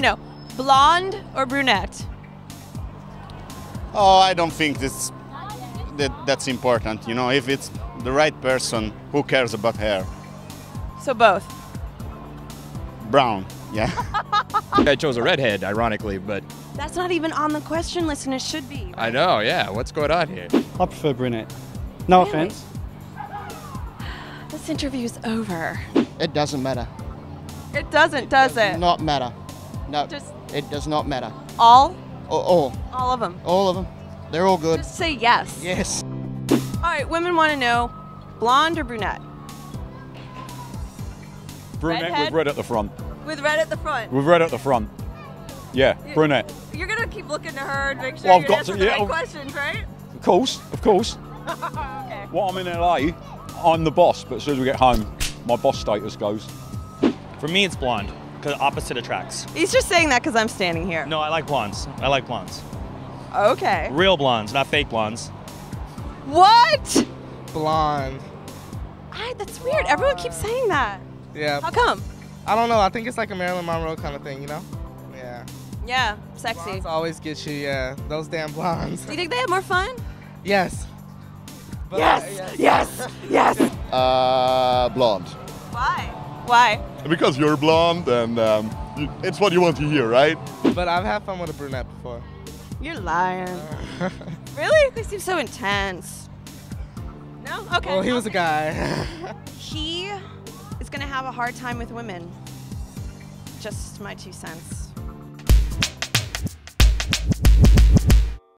to know, blonde or brunette? Oh, I don't think that's important. You know, if it's the right person, who cares about hair? So both? Brown, yeah. I chose a redhead, ironically, but... That's not even on the question list, and it should be. I know, yeah. What's going on here? I prefer brunette. No offense. This interview's over. It doesn't matter. It doesn't, does it? It does not matter. No, just it does not matter. All? All. All of them? All of them. They're all good. Just say yes. Yes. All right, women want to know, blonde or brunette? Brunette redhead? With red at the front. With red at the front? With red at the front. Yeah, brunette. You're going to keep looking to her and make sure you're answering the right questions, right? Of course, of course. Okay. While I'm in LA, I'm the boss, but as soon as we get home, my boss status goes. For me, it's blonde, because opposite attracts. He's just saying that because I'm standing here. No, I like blondes. I like blondes. Okay. Real blondes, not fake blondes. What? Blonde. That's weird. Everyone keeps saying that. Yeah. How come? I don't know. I think it's like a Marilyn Monroe kind of thing, you know? Yeah. Yeah, sexy. Blondes always get you, yeah. Those damn blondes. Do you think they have more fun? Yes. Yes, yes, yes. Blonde. Why? Why? Because you're blonde and it's what you want to hear, right? But I've had fun with a brunette before. You're lying. Really? They seem so intense. No? Okay. Well, he was a guy. He is going to have a hard time with women. Just my 2 cents.